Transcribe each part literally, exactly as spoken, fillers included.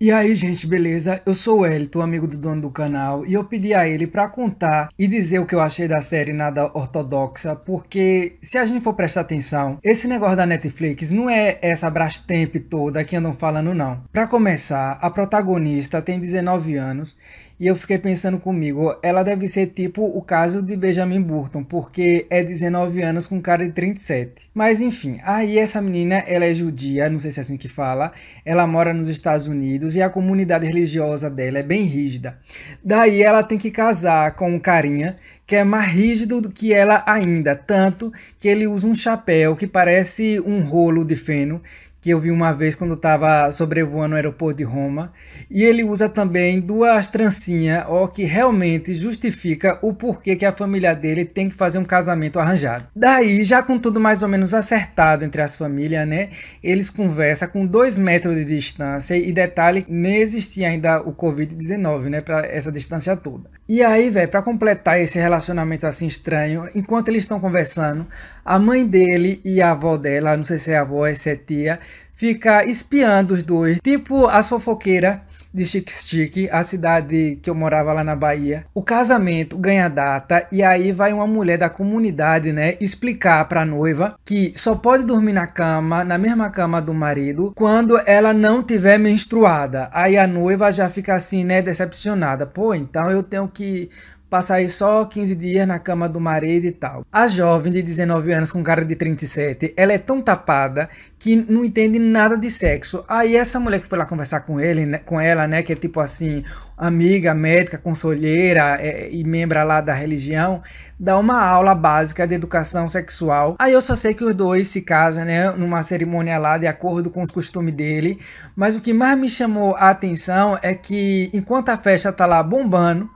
E aí, gente, beleza? Eu sou o Elton, amigo do dono do canal, e eu pedi a ele pra contar e dizer o que eu achei da série Nada Ortodoxa, porque se a gente for prestar atenção, esse negócio da Netflix não é essa brastemp toda que andam falando, não. Pra começar, a protagonista tem dezenove anos, e eu fiquei pensando comigo, ela deve ser tipo o caso de Benjamin Burton, porque é dezenove anos com cara de trinta e sete. Mas enfim, aí essa menina, ela é judia, não sei se é assim que fala, ela mora nos Estados Unidos e a comunidade religiosa dela é bem rígida. Daí ela tem que casar com um carinha que é mais rígido do que ela ainda, tanto que ele usa um chapéu que parece um rolo de feno, que eu vi uma vez quando estava sobrevoando o aeroporto de Roma, e ele usa também duas trancinhas, ó, que realmente justifica o porquê que a família dele tem que fazer um casamento arranjado. Daí, já com tudo mais ou menos acertado entre as famílias, né, eles conversam com dois metros de distância, e detalhe, nem existia ainda o covid dezenove, né, para essa distância toda. E aí, velho, para completar esse relacionamento assim estranho, enquanto eles estão conversando, a mãe dele e a avó dela, não sei se é avó ou se é tia, fica espiando os dois, tipo as fofoqueiras de Xique-Xique, a cidade que eu morava lá na Bahia. O casamento ganha data e aí vai uma mulher da comunidade, né, explicar pra noiva que só pode dormir na cama, na mesma cama do marido, quando ela não tiver menstruada. Aí a noiva já fica assim, né, decepcionada. Pô, então eu tenho que passar aí só quinze dias na cama do marido e tal. A jovem de dezenove anos com cara de trinta e sete, ela é tão tapada que não entende nada de sexo. Aí essa mulher que foi lá conversar com ele, né, com ela, né, que é tipo assim, amiga, médica, conselheira é, e membra lá da religião, dá uma aula básica de educação sexual. Aí eu só sei que os dois se casam, né, numa cerimônia lá de acordo com os costumes dele. Mas o que mais me chamou a atenção é que enquanto a festa tá lá bombando,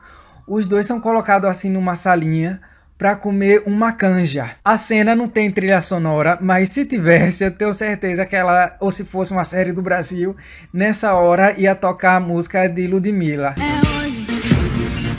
os dois são colocados assim numa salinha para comer uma canja. A cena não tem trilha sonora, mas se tivesse, eu tenho certeza que ela, ou se fosse uma série do Brasil, nessa hora ia tocar a música de Ludmilla. É hoje,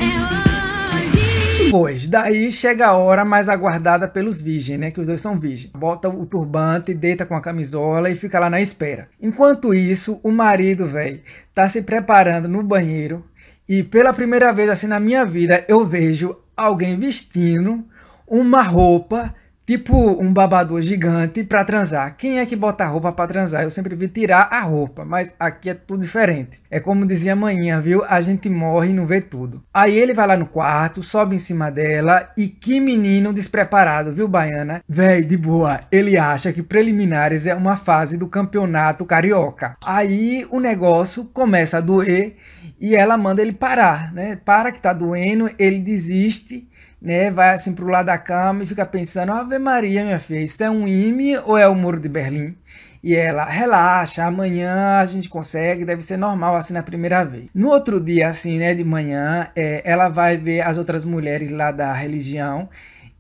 é hoje. Pois, daí chega a hora mais aguardada pelos virgens, né? Que os dois são virgens. Bota o turbante, deita com a camisola e fica lá na espera. Enquanto isso, o marido, velho, tá se preparando no banheiro. E pela primeira vez assim na minha vida, eu vejo alguém vestindo uma roupa, tipo um babador gigante, pra transar. Quem é que bota a roupa pra transar? Eu sempre vi tirar a roupa, mas aqui é tudo diferente. É como dizia maninha, viu? A gente morre e não vê tudo. Aí ele vai lá no quarto, sobe em cima dela e que menino despreparado, viu, baiana? Véi, de boa, ele acha que preliminares é uma fase do campeonato carioca. Aí o negócio começa a doer e ela manda ele parar, né? Para que tá doendo, ele desiste, né, vai assim pro lado da cama e fica pensando, Ave Maria, minha filha, isso é um I M E ou é o Muro de Berlim? E ela, relaxa, amanhã a gente consegue, deve ser normal assim na primeira vez. No outro dia, assim, né, de manhã, é, ela vai ver as outras mulheres lá da religião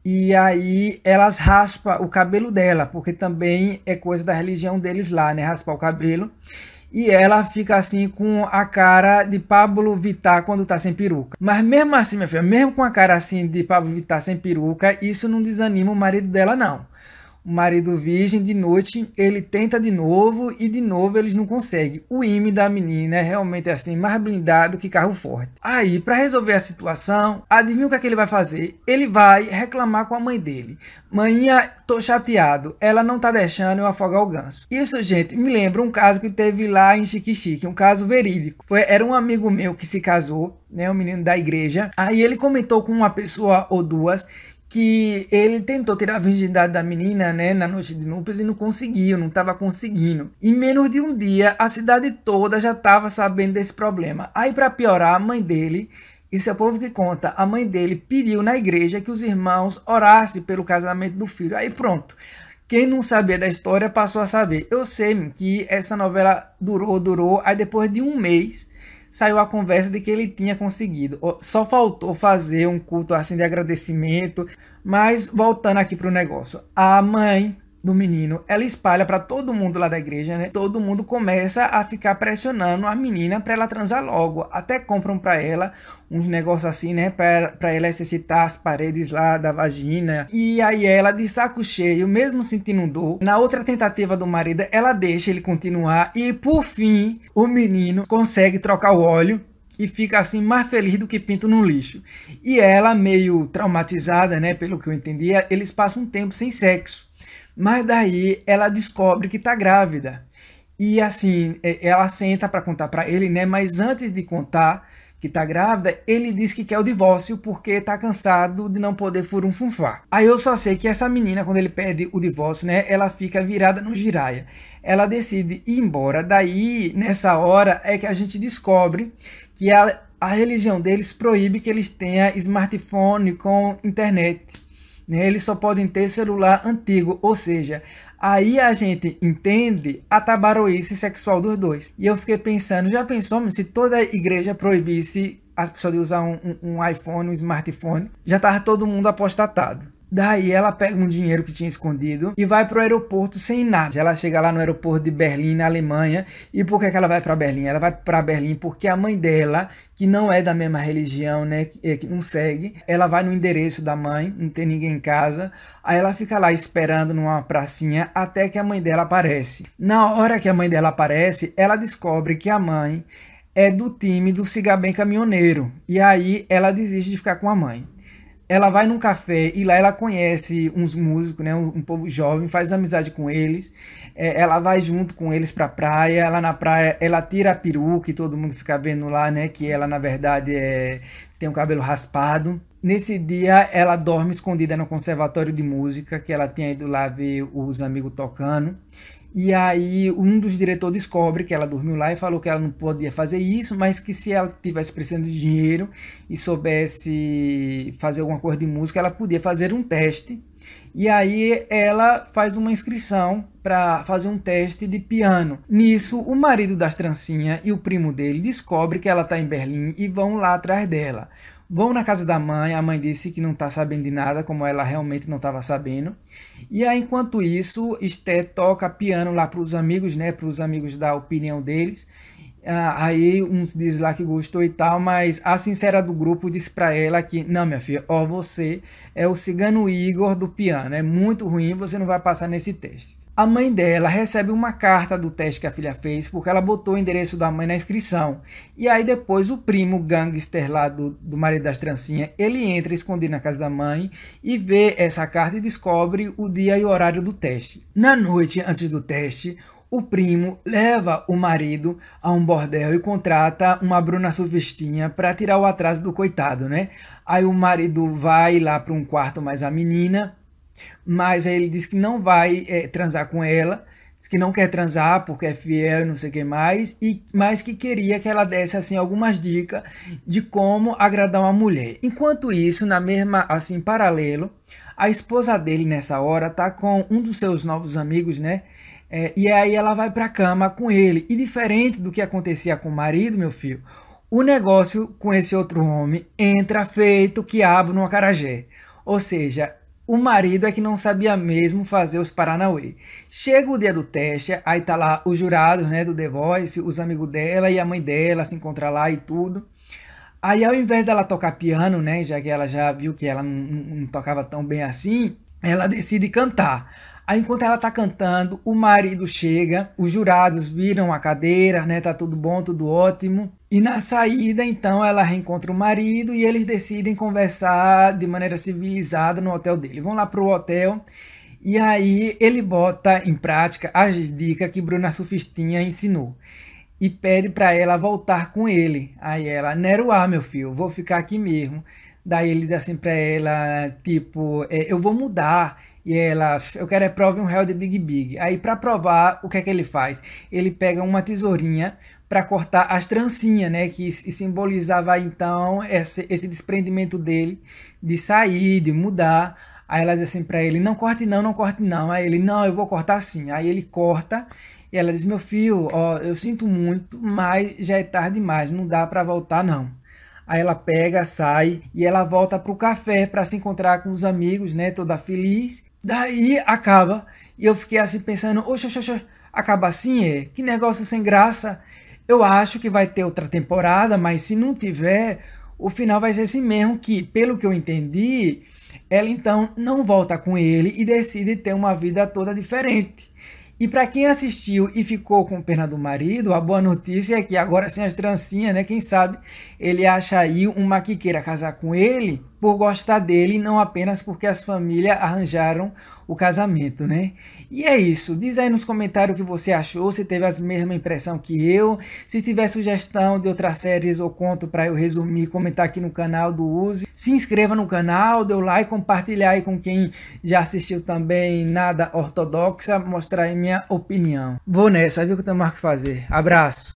e aí elas raspam o cabelo dela, porque também é coisa da religião deles lá, né, raspar o cabelo. E ela fica assim com a cara de Pabllo Vittar quando tá sem peruca. Mas mesmo assim, minha filha, mesmo com a cara assim de Pabllo Vittar sem peruca, isso não desanima o marido dela, não. O marido virgem, de noite, ele tenta de novo e de novo eles não conseguem. O I M E da menina é realmente assim, mais blindado que carro forte. Aí, pra resolver a situação, adivinha o que é que ele vai fazer? Ele vai reclamar com a mãe dele. Maninha, tô chateado, ela não tá deixando eu afogar o ganso. Isso, gente, me lembra um caso que teve lá em Xique-Xique, um caso verídico. Foi, era um amigo meu que se casou, né, um menino da igreja. Aí ele comentou com uma pessoa ou duas que ele tentou tirar a virgindade da menina, né, na noite de núpcias e não conseguiu, não estava conseguindo. Em menos de um dia, a cidade toda já estava sabendo desse problema. Aí, para piorar, a mãe dele, isso é o povo que conta, a mãe dele pediu na igreja que os irmãos orassem pelo casamento do filho. Aí pronto, quem não sabia da história passou a saber. Eu sei que essa novela durou, durou, aí depois de um mês saiu a conversa de que ele tinha conseguido. Só faltou fazer um culto assim de agradecimento. Mas voltando aqui para o negócio. A mãe do menino, ela espalha pra todo mundo lá da igreja, né? Todo mundo começa a ficar pressionando a menina pra ela transar logo. Até compram pra ela uns negócios assim, né? Pra, pra ela exercitar as paredes lá da vagina. E aí ela, de saco cheio, mesmo sentindo dor, na outra tentativa do marido, ela deixa ele continuar. E por fim, o menino consegue trocar o óleo e fica assim mais feliz do que pinto no lixo. E ela, meio traumatizada, né? Pelo que eu entendia, eles passam um tempo sem sexo. Mas daí ela descobre que tá grávida. E assim, ela senta pra contar pra ele, né? Mas antes de contar que tá grávida, ele diz que quer o divórcio porque tá cansado de não poder furunfunfar. Aí eu só sei que essa menina, quando ele pede o divórcio, né? Ela fica virada no jiraia. Ela decide ir embora. Daí, nessa hora, é que a gente descobre que a, a religião deles proíbe que eles tenham smartphone com internet. Eles só podem ter celular antigo, ou seja, aí a gente entende a tabaroice sexual dos dois. E eu fiquei pensando, já pensou se toda a igreja proibisse as pessoas de usar um, um iPhone, um smartphone? Já estava todo mundo apostatado. Daí ela pega um dinheiro que tinha escondido e vai para o aeroporto sem nada. Ela chega lá no aeroporto de Berlim, na Alemanha. E por que, que ela vai para Berlim? Ela vai para Berlim porque a mãe dela, que não é da mesma religião, né, que não segue, ela vai no endereço da mãe, não tem ninguém em casa. Aí ela fica lá esperando numa pracinha até que a mãe dela aparece. Na hora que a mãe dela aparece, ela descobre que a mãe é do time do Siga Bem Caminhoneiro. E aí ela desiste de ficar com a mãe. Ela vai num café e lá ela conhece uns músicos, né, um, um povo jovem, faz amizade com eles. É, ela vai junto com eles pra praia. Lá na praia ela tira a peruca e todo mundo fica vendo lá, né, que ela na verdade é, tem um cabelo raspado. Nesse dia ela dorme escondida no conservatório de música, que ela tinha ido lá ver os amigos tocando. E aí um dos diretores descobre que ela dormiu lá e falou que ela não podia fazer isso, mas que se ela estivesse precisando de dinheiro e soubesse fazer alguma coisa de música, ela podia fazer um teste. E aí ela faz uma inscrição para fazer um teste de piano. Nisso, o marido das trancinhas e o primo dele descobrem que ela está em Berlim e vão lá atrás dela. Vão na casa da mãe, a mãe disse que não tá sabendo de nada, como ela realmente não estava sabendo. E aí, enquanto isso, Esté toca piano lá para os amigos, né, para os amigos da opinião deles. Ah, aí uns diz lá que gostou e tal, mas a sincera do grupo disse para ela que, não, minha filha, ó, você é o cigano Igor do piano, é muito ruim, você não vai passar nesse teste. A mãe dela recebe uma carta do teste que a filha fez, porque ela botou o endereço da mãe na inscrição. E aí depois o primo gangster lá do, do marido das trancinhas, ele entra escondido na casa da mãe e vê essa carta e descobre o dia e o horário do teste. Na noite antes do teste, o primo leva o marido a um bordel e contrata uma Bruna Surfistinha para tirar o atraso do coitado, né? Aí o marido vai lá para um quarto mais a menina, mas aí ele diz que não vai é, transar com ela, diz que não quer transar porque é fiel e não sei o que mais, e, mas que queria que ela desse assim, algumas dicas de como agradar uma mulher. Enquanto isso, na mesma, assim, paralelo, a esposa dele nessa hora tá com um dos seus novos amigos, né? É, e aí ela vai pra cama com ele, e diferente do que acontecia com o marido, meu filho, o negócio com esse outro homem entra feito quiabo no acarajé, ou seja, o marido é que não sabia mesmo fazer os Paranauê. Chega o dia do teste, aí tá lá os jurados, né, do The Voice, os amigos dela e a mãe dela se encontram lá e tudo. Aí ao invés dela tocar piano, né, já que ela já viu que ela não, não tocava tão bem assim, ela decide cantar. Aí enquanto ela tá cantando, o marido chega, os jurados viram a cadeira, né, tá tudo bom, tudo ótimo. E na saída, então, ela reencontra o marido e eles decidem conversar de maneira civilizada no hotel dele. Vão lá pro hotel e aí ele bota em prática as dicas que Bruna Surfistinha ensinou. E pede para ela voltar com ele. Aí ela, neruá, meu filho, vou ficar aqui mesmo. Daí ele diz assim para ela, tipo, é, eu vou mudar. E ela, eu quero é prove um real de Big Big. Aí para provar, o que é que ele faz? Ele pega uma tesourinha para cortar as trancinhas, né, que simbolizava então esse, esse desprendimento dele de sair, de mudar. Aí ela diz assim para ele, não corte não, não corte não. Aí ele, não, eu vou cortar sim. Aí ele corta e ela diz, meu filho, ó, eu sinto muito, mas já é tarde demais, não dá para voltar não. Aí ela pega, sai e ela volta pro café para se encontrar com os amigos, né, toda feliz. Daí acaba E eu fiquei assim pensando, oxe, oxe, oxe, acaba assim, é? Que negócio sem graça. Eu acho que vai ter outra temporada, mas se não tiver, o final vai ser esse mesmo, que, pelo que eu entendi, ela então não volta com ele e decide ter uma vida toda diferente. E para quem assistiu e ficou com pena do marido, a boa notícia é que agora sem as trancinhas, né? Quem sabe ele acha aí uma que queira casar com ele por gostar dele, não apenas porque as famílias arranjaram o casamento, né? E é isso. Diz aí nos comentários o que você achou, se teve a mesma impressão que eu. Se tiver sugestão de outras séries ou conto para eu resumir, comentar aqui no canal do Use. Se inscreva no canal, dê o like, compartilhar aí com quem já assistiu também Nada Ortodoxa, mostrar aí minha opinião. Vou nessa, viu, que eu tenho mais o que fazer. Abraço!